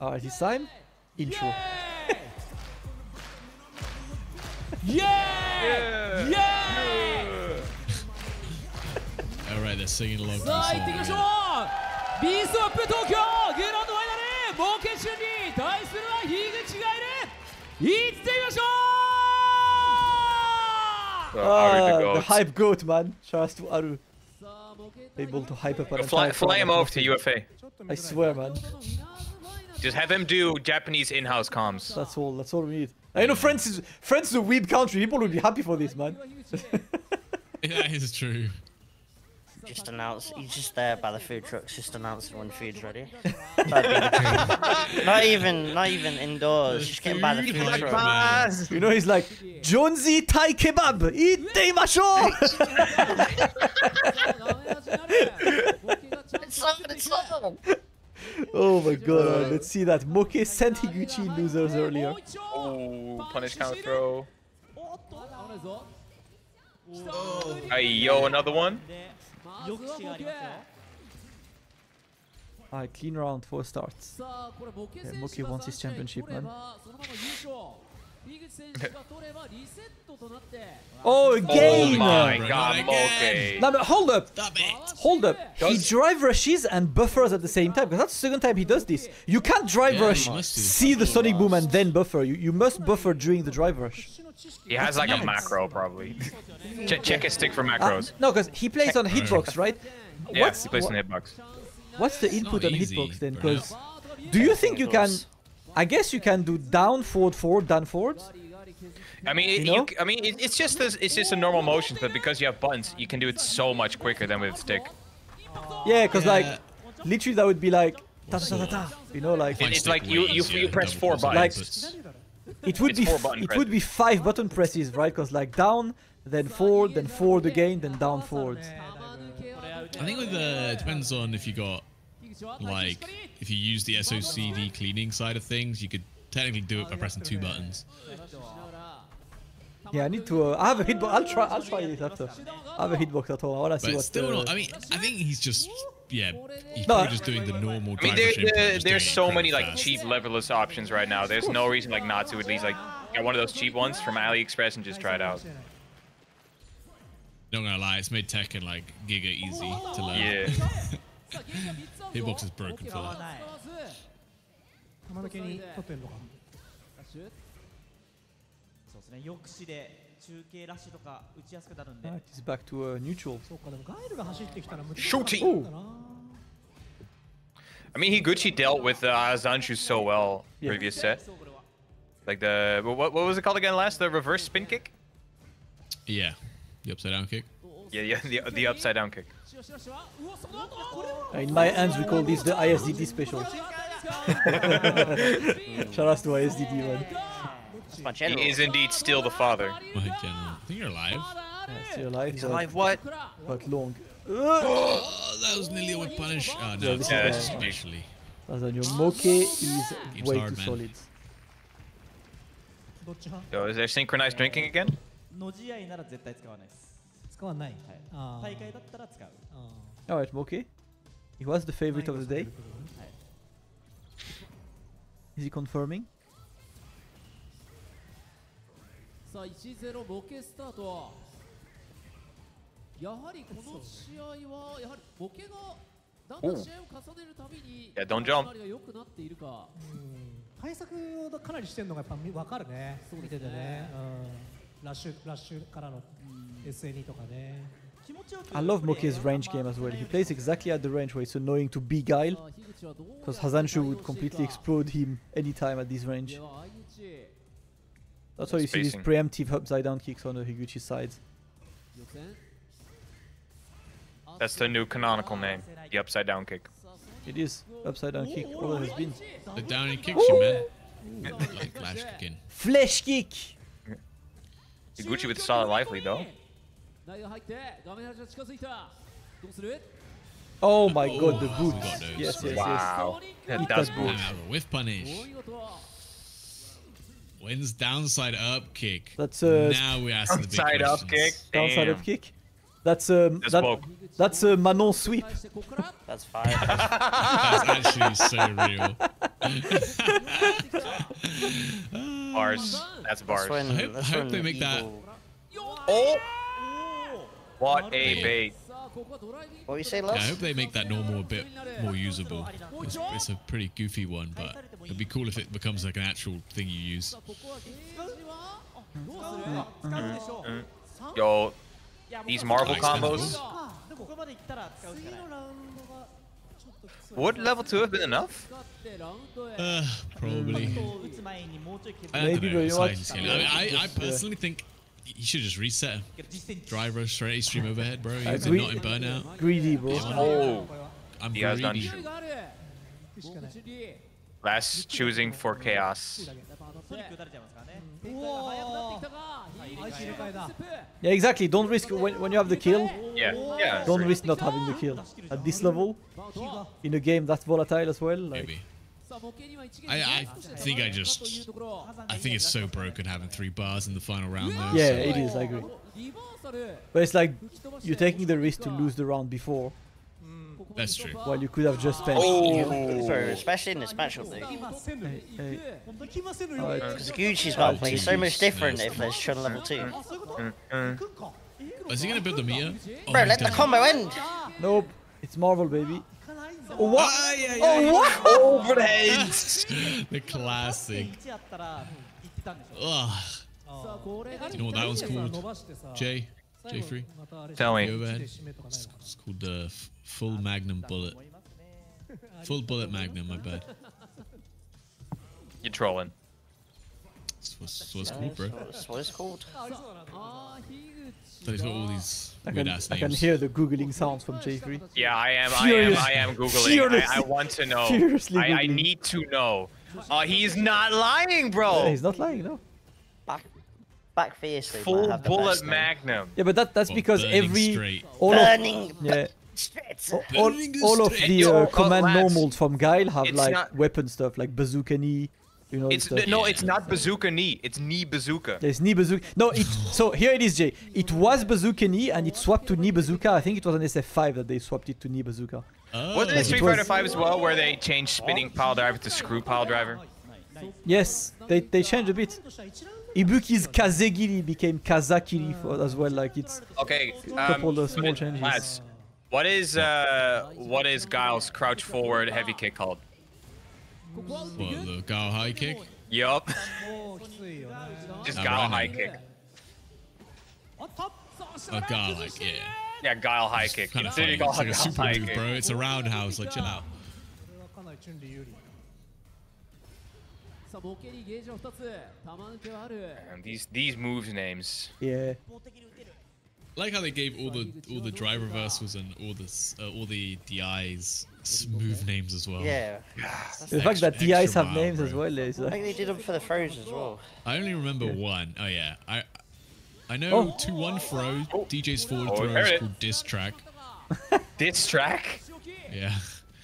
Alright, this time, intro. Yeah! Yeah! Alright, they're singing along to the song. Beast of Tokyo! Get on the way! Moke and Chun-Li!対するは Higuchi がいる! 行ってみましょう! The hype goat, man. Shout out to Aru. Able to hype up an entire fly him off to UFA. I swear, man. Just have him do Japanese in-house comms. That's all we need. I know France is a weeb country. People will be happy for this, man. Yeah, it's true. Just announce, he's just there by the food trucks, just announcing when food's ready. Not even indoors, just getting by the food trucks. You know, he's like, Jonesy Thai Kebab, itte masho! Oh my god, let's see that. Moke sent Higuchi losers earlier. Oh, punish counter throw. Oh. Hey, yo, another one. Alright, clean round, 4 starts. Yeah, Moke wants his championship, man. Oh, again! Oh my god, Moke! No, but hold up! Hold up! He drive rushes and buffers at the same time, because that's the second time he does this. You can't drive rush, see the sonic boom and then buffer. You must buffer during the drive rush. He has like a macro, probably. Check his stick for macros. No, because he plays on hitbox, right? Yeah, he plays on hitbox. What's the input on hitbox then? Because do you think you can... I guess you can do down, forward, forward, down, forward. I mean, it's just a normal motion, but because you have buttons, you can do it so much quicker than with a stick. Yeah, because like, literally that would be like, ta ta ta ta, you know, like... It's like you press 4 buttons. Like, it would be 5 button presses, right? Because like down, then forward again, then down, forward. I think with the... It depends on if you got... Like, if you use the SOCD cleaning side of things, you could technically do it by pressing 2 buttons. Yeah, I need to... I have a hitbox. I'll try it after. I have a hitbox at all. I want to see what's still not... I mean, I think he's just... Yeah, he's probably just doing the normal... I mean, there's so many, like, cheap leverless options right now. There's no reason, like, not to at least, like, get one of those cheap ones from AliExpress and just try it out. Not gonna lie, it's made Tekken, like, giga easy to learn. Yeah. Hitbox is broken for that. Right, he's back to neutral. Shooty! Oh. I mean, Higuchi dealt with Zanshu so well previous set. Like the... What was it called again last? The reverse spin kick? Yeah. The upside down kick. Yeah, the upside down kick. In my hands, we call this the ISDT special. Shout out to ISDT, man. He is indeed still the father. My general. I think you're alive. Yeah, still alive. He's alive, what? But long. Oh, that was nearly a punish. Oh, no, that's especially. Your Moke is way too solid. Yo, is there synchronized drinking again? Alright, Moke. He was the favorite of the day. Is he confirming? Ooh. Yeah, don't jump. I love Moke's range game as well. He plays exactly at the range where it's annoying to be Guile, because Hazanshu would completely explode him anytime at this range. That's why you see these preemptive upside down kicks on the Higuchi side. That's the new canonical name, the upside down kick. It is upside down kick, all it has been. The down kick, man. Like flash kick. Flash kick. Higuchi with solid life lead though. Oh my god, the boot. Yes. Wow. That does boot. With punish. Wins downside up kick. That's now we ask the big questions. Downside up kick. That's a Manon sweep. That's fire. That's actually so real. Bars. That's bars. I hope they make that. Oh! What a bait. What do you say, Les? Yeah, I hope they make that normal a bit more usable. It's a pretty goofy one, but it'd be cool if it becomes like an actual thing you use. Yo, these Marvel combos. Would level 2 have been enough? Probably. I personally think you should just reset him. Dry rush straight, stream overhead, bro. You're not in burnout. Greedy, bro. Oh, I'm greedy. Last choosing for chaos. Whoa. Yeah, exactly. Don't risk when you have the kill. Yeah. Don't risk not having the kill at this level in a game that's volatile as well. Like, maybe. I think it's so broken having 3 bars in the final round though. Yeah, so. It is, I agree. But it's like you're taking the risk to lose the round before. That's true. Well, you could have just spent. Oh. Sorry, especially in this matchup, dude. Because Gucci's map plays so much different if there's Chun level 2. Is he going to build the Mia? Oh, bro, let the combo end! Nope, it's Marvel, baby. What? Ah, yeah, yeah, oh, yeah. What? Overhead! The classic. Ugh. Do you know what that one's called? J? J3? Tell me. Overhead. It's called the full magnum bullet. Full bullet magnum, my bad. You're trolling. That's what it's called, bro. That's what it's called. So he's got all these weird-ass names. I can hear the googling sounds from J3. Yeah, I am googling. I want to know. Seriously, I need to know. Oh, he's not lying, bro. Yeah, he's not lying, no. Back fiercely. Full bullet magnum. Yeah, but that's because every all of the command normals from Guile have like weapon stuff, like bazooka knee. You know, it's not bazooka knee. It's knee bazooka. There's knee bazooka. No, so here it is, Jay. It was bazooka knee and it swapped to knee bazooka. I think it was an SF5 that they swapped it to knee bazooka. Oh. Wasn't it Street Fighter 5 as well, where they changed spinning pile driver to screw pile driver? Yes, they changed a bit. Ibuki's Kazegiri became Kazakiri as well. Like it's okay. Couple of small changes. Lads, what is Guile's crouch forward heavy kick called? What, the Guile high kick? Yup. Just Guile high kick. Guile high kick, yeah. Yeah, Guile high kick. It's like a super move, bro. It's a roundhouse, like chill out. And these moves names. Yeah. I like how they gave all the drive reversals and all the DIs move names as well. Yeah. The fact that DIs have names as well is. I think they did them for the throws as well. I only remember one. Oh yeah. I know 2-1 throw. DJ's forward throw is called diss track. Diss track? Yeah.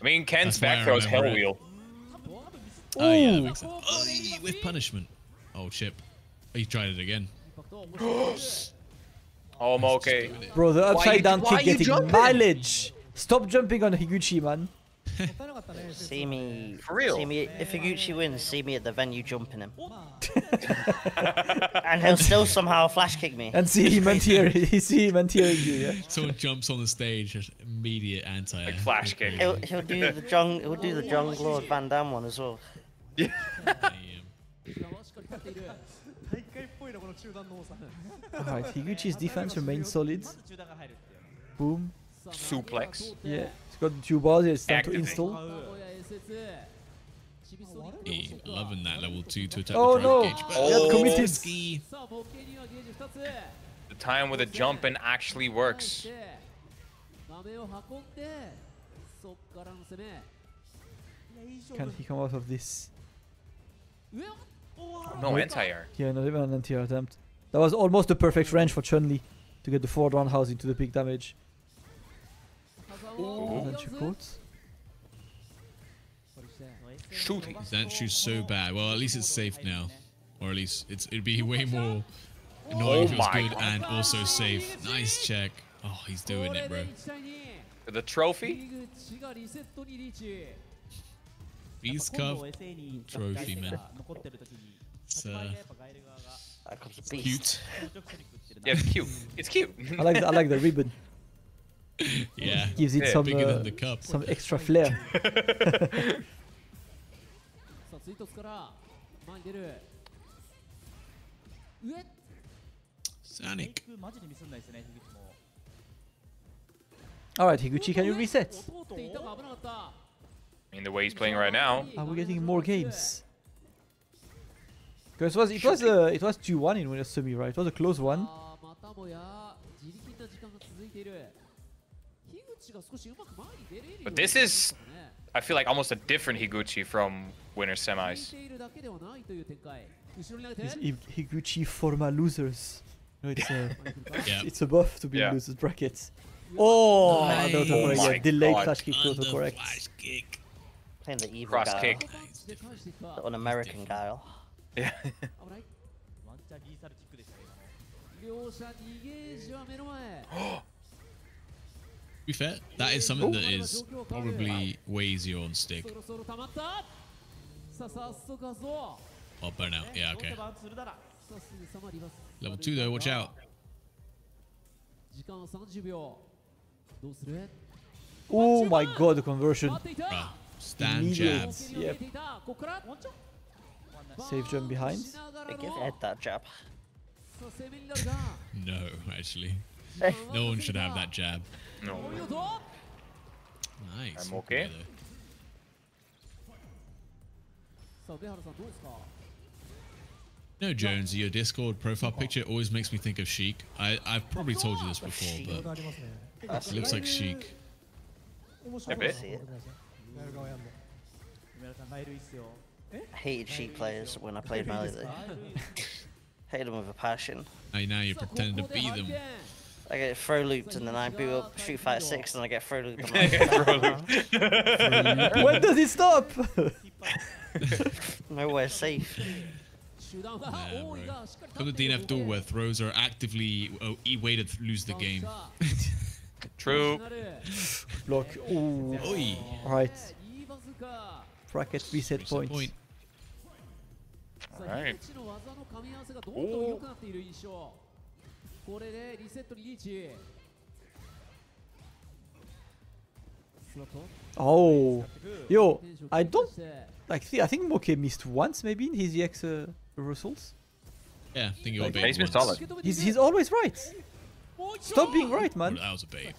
I mean Ken's back throw is Hellwheel. Oh yeah, that makes sense. Oh, with punishment. Oh chip. He tried it again. Oh, Moke. Bro, the upside down kick getting mileage. Stop jumping on Higuchi, man. See me. For real. See me, if Higuchi wins, see me at the venue jumping him. And he'll still somehow flash kick me. And see him anti-airing you, yeah. Someone jumps on the stage, immediate anti-air. Like flash kick. He'll do the John Lord Van Damme one as well. Yeah. Alright, Higuchi's defense remains solid. Boom. Suplex. Yeah, it's got the 2 bars, it's time to install. Yeah, loving that level 2 to attack the drive gauge. Oh no, committed. The time with a jump and actually works. Can he come out of this? No anti-air. Yeah, not even an anti-air attempt. That was almost the perfect range for Chun-Li to get the forward roundhouse into the big damage. Zanshu caught. Shooting. Zanshu's so bad. Well, at least it's safe now. Or at least it'd be way more annoying if it was good and also safe. Nice check. Oh, he's doing it, bro. The trophy? Beast Cup trophy, man. It's cute. Yeah, it's cute. It's cute. I like the ribbon. Yeah. Gives it some extra flair. Sonic. All right, Higuchi, can you reset? I mean, the way he's playing right now. Are we getting more games? Because it was 2-1 in winner's semi, right? It was a close one. But this is, I feel like, almost a different Higuchi from winner's semis. These Higuchi former losers. No, it's a, yeah. It's a buff to be in losers brackets. Oh, nice. Oh delayed flash kick, correct. Playing the evil cross Guile. Kick. The un-American Guile. Yeah. To be fair, that is something that is probably way easier on stick. Oh, burnout. Yeah, okay. Level 2 though, watch out. Oh my god, the conversion. Bruh, stand jab. Yep. Safe jump behind. I give Ed that jab. No, actually. No one should have that jab. No. Nice. I'm okay. No, Jones, your Discord profile picture always makes me think of Sheik. I've probably told you this before, but it looks like Sheik. A bit. I hated Sheik players when I played Melee League. Hated them with a passion. Now you pretend to be them. I get throw looped and then I boot up Street Fighter 6 and I get throw looped. When does it stop? Nowhere safe. Yeah, come to DNF duel where throws are actively a way to lose the game. True. Block. Ooh. Oy. All right. Bracket reset points. Point. All right. Ooh. Oh. Yo, I don't... Like, I think Moke missed once maybe in his EX... results? Yeah, I think you're baiting. He's been solid. He's always right. Stop being right, man. Well, that was a bait.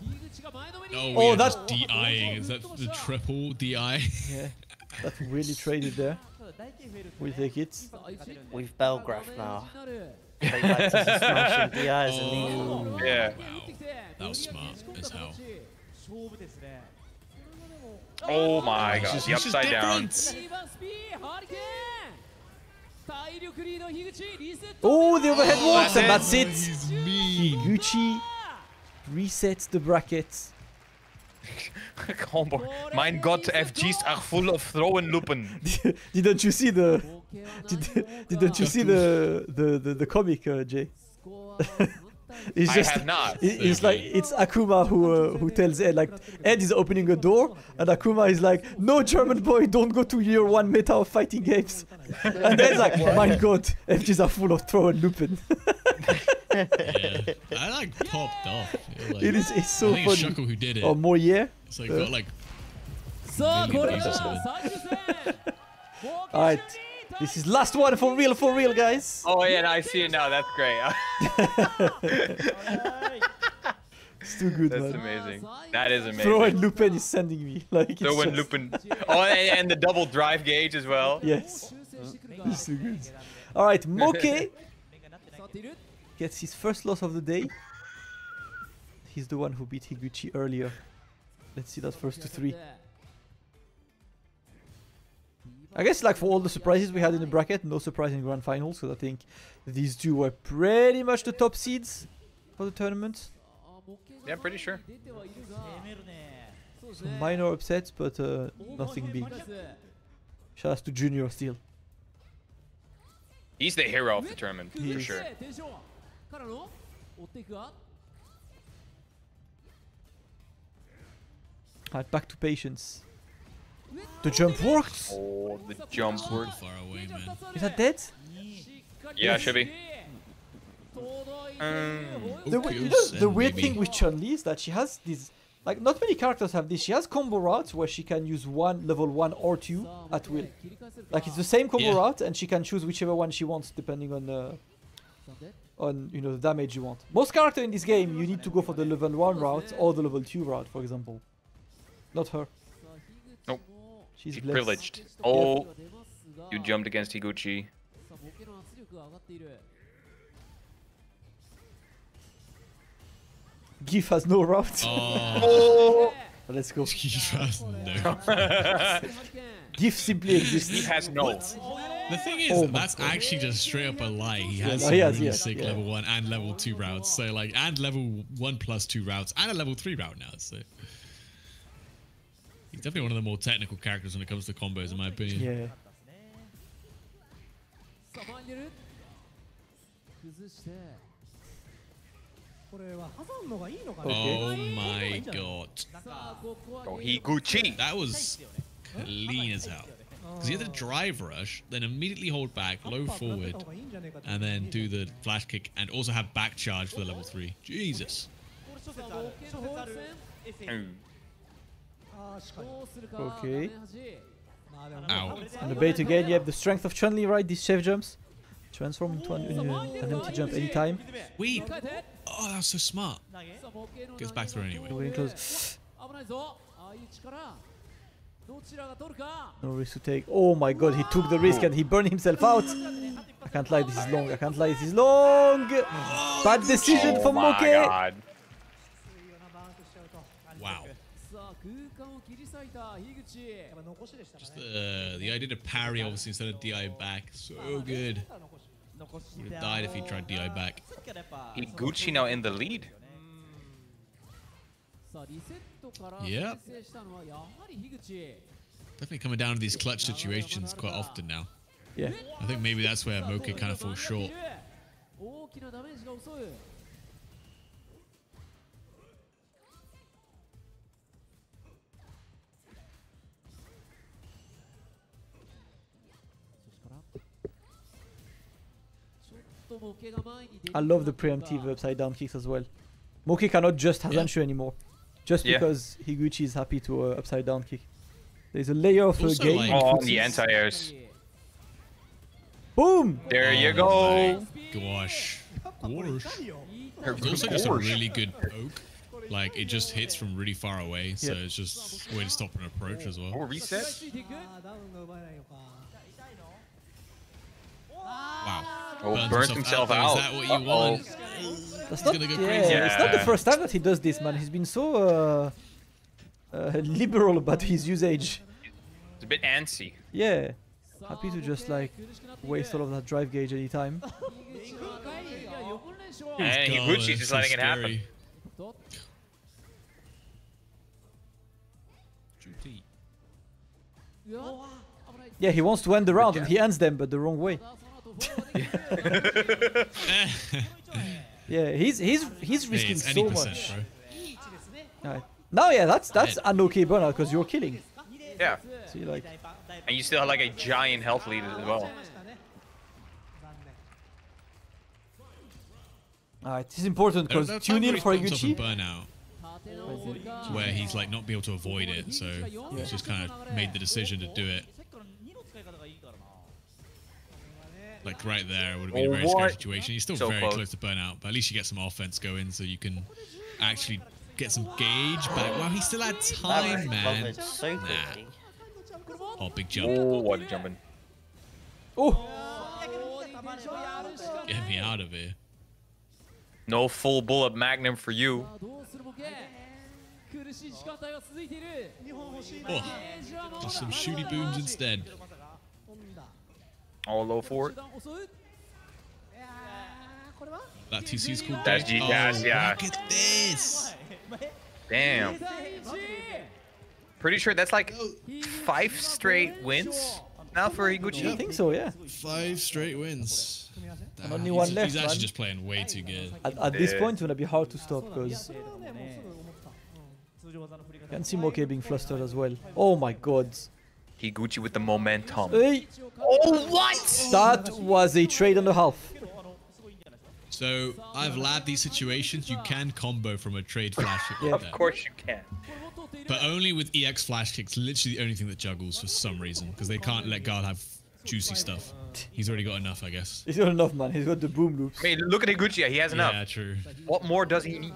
Oh, that's DIing. Is that the triple DI? Yeah, that really traded there. We'll take it. We've Belgraphed now. They like to smash in DIs and yeah. Wow. That was smart as hell. Oh my god, the upside down. Oh, the overhead walks, and that's it. Higuchi resets the bracket. Mein Gott, FGs are full of throw and looping. Didn't you see the? Didn't you see the comic, Jay? It's just, I have not. It's like it's Akuma who tells Ed, like, Ed is opening a door, and Akuma is like, "No, German boy, don't go to year one meta of fighting games." And Ed's like, "My God, FGs are full of throw and looping." Yeah. I like popped off. Like, it's so funny. It's Shuckle who did it. Oh, more It's like got like. All right. This is last one for real, guys. Oh yeah, no, I see it now. That's great. It's too good, man. That's amazing. That is amazing. Throw and Lupin is sending me. Like, throw and Lupin. Oh, and the double drive gauge as well. Yes. It's too good. All right, Moke gets his first loss of the day. He's the one who beat Higuchi earlier. Let's see that first 2-3. I guess, like, for all the surprises we had in the bracket, no surprise in Grand Finals, so I think these two were pretty much the top seeds for the tournament. Yeah, I'm pretty sure. Some minor upsets, but nothing big. Shout out to Junior Still. He's the hero of the tournament, for sure. Alright, back to patience. The jump worked! Oh, the jump worked. Far away, man. Is that dead? Yeah, it should be. The weird thing with Chun-Li is that she has these... Like, not many characters have this. She has combo routes where she can use level 1 or 2 at will. Like, it's the same combo route and she can choose whichever one she wants depending on you know, the damage you want. Most characters in this game, you need to go for the level 1 route or the level 2 route, for example. Not her. Nope. She's privileged. Oh, you jumped against Higuchi. GIF has no route. Oh. Let's go. GIF has no. GIF simply exists. GIF has no. The thing is, that's actually just straight up a lie. He has some really sick level 1 and level 2 routes. So like, and level 1 plus 2 routes and a level 3 route now. So he's definitely one of the more technical characters when it comes to combos, in my opinion. Yeah. Oh my god. Oh, Higuchi. That was clean as hell. Because he had to drive rush, then immediately hold back, low forward, and then do the flash kick and also have back charge for the level 3. Jesus. Okay. Ow. And the bait again, you have the strength of Chun-Li, right? These safe jumps. Transform into an empty jump anytime. Weep! Oh, that was so smart. Goes back through anyway. No risk to take. Oh my god, he took the risk and he burned himself out. I can't lie, this is long. I can't lie, this is long. Bad decision from Moke. God. Wow. Just the idea to parry, obviously, instead of DI back. So good. He would have died if he tried DI back. Higuchi now in the lead. Yep. Definitely coming down to these clutch situations quite often now. Yeah. I think maybe that's where Moke kind of falls short. I love the preemptive upside down kicks as well. Moke cannot just Hazanshu anymore. Just because Higuchi is happy to upside down kick. There's a layer of a game. Like, oh, the anti-airs. Boom! There you go! Gosh. There's also just a really good poke. Like, it just hits from really far away. So it's just a way to stop an approach as well. Oh, reset? Wow. Oh, burns himself out. Is that what you want? That's not, crazy. Yeah. It's not the first time that he does this, man. He's been so liberal about his usage. It's a bit antsy. Yeah. Happy to just like waste all of that drive gauge anytime. And Higuchi's just letting it happen. Yeah, he wants to end the round and he ends them, but the wrong way. Yeah, he's risking so much. Right. No, yeah, that's an okay burnout because you're killing. Yeah. So you're like, and you still have like a giant health lead as well. Alright, it's important because 2-0 for Higuchi. Where he's like not be able to avoid it, so he's just kind of made the decision to do it. Like right there, it would have been a very scary situation. He's still very close to burnout, but at least you get some offense going, so you can actually get some gauge back. Wow, he still had time, man. Oh, big jump. Oh, what a jumping. Oh! Get me out of here. No full bullet magnum for you. Oh, just some shooty booms instead. All low for it. That TC's cool. That's G. That's, look at this. Damn. Pretty sure that's like 5 straight wins now for Higuchi. Yeah, I think so, yeah. 5 straight wins. Damn, only one left. He's actually just playing way too good. At this point, it's going to be hard to stop because... You can see Moke being flustered as well. Oh my god. Higuchi with the momentum. Hey. Oh, what? That was a trade and a half. So, I've labbed these situations. You can combo from a trade flash kick. Yeah, like that. Of course you can. But only with EX flash kicks. Literally the only thing that juggles for some reason. Because they can't let Guile have juicy stuff. He's already got enough, I guess. He's got enough, man. He's got the boom loops. I mean, look at Higuchi. He has enough. Yeah, true. What more does he need?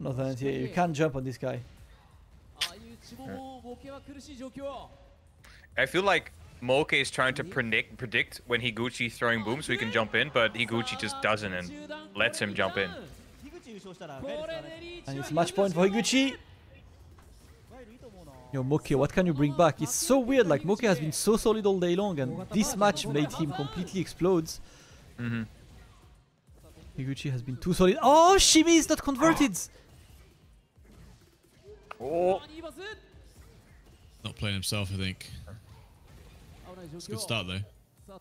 Nothing here. You can't jump on this guy. I feel like Moke is trying to predict when Higuchi's throwing boom so he can jump in, but Higuchi just doesn't and lets him jump in. And it's match point for Higuchi. Yo, Moke, what can you bring back? It's so weird, like Moke has been so solid all day long and this match made him completely explode. Mm-hmm. Higuchi has been too solid. Oh, Shimi is not converted! Oh. Not playing himself, I think. It's a good start, though.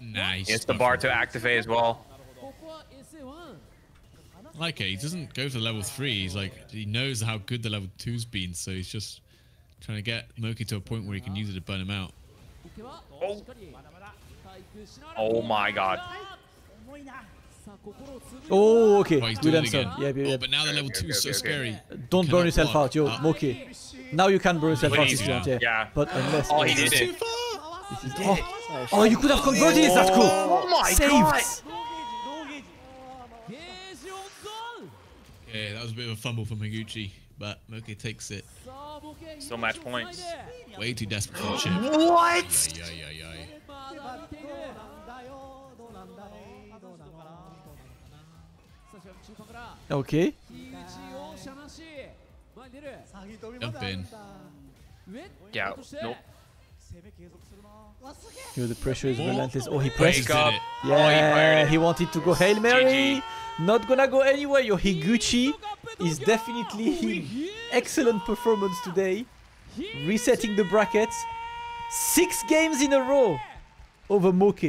Nice. It's the bar to activate as well. Like, he doesn't go for level 3. He's like, he knows how good the level 2's been, so he's just trying to get Moke to a point where he can use it to burn him out. Oh. Oh my god. Oh, okay. Oh, good answer. Yeah. Oh, but now the level 2 is so scary. Don't burn yourself out, yo, Moke. Now you can burn yourself out if you want, yeah. But unless... Oh, he did it. Oh, you could have converted it. That's cool. Oh my god. Yeah, that was a bit of a fumble from Higuchi, but Moke takes it. Still match points. Way too desperate for the chip. What? Okay. Jump in. Yeah, nope. Yo, the pressure is relentless. Oh, he pressed. Yeah, he wanted to go Hail Mary. GG. Not gonna go anywhere. Yo, Higuchi is definitely him. Excellent performance today. Resetting the brackets. 6 games in a row over Moke.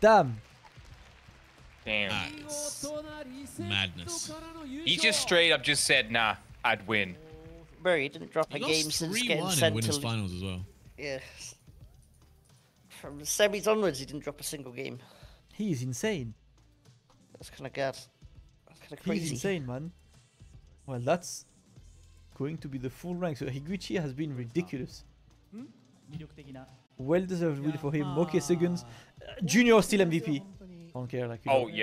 Damn. Damn. Madness. He just straight up just said, nah, I'd win. Bro, he didn't drop a game since getting sent to... He lost 3-1 in winners finals as well. Yeah. From the semis onwards, he didn't drop a single game. He is insane. That's kind of gas. That's kind of crazy. He's insane, man. Well, that's going to be the full rank. So Higuchi has been ridiculous. Well deserved win for him. Moke Seguns. Junior still MVP. I don't care. Like, oh, yeah.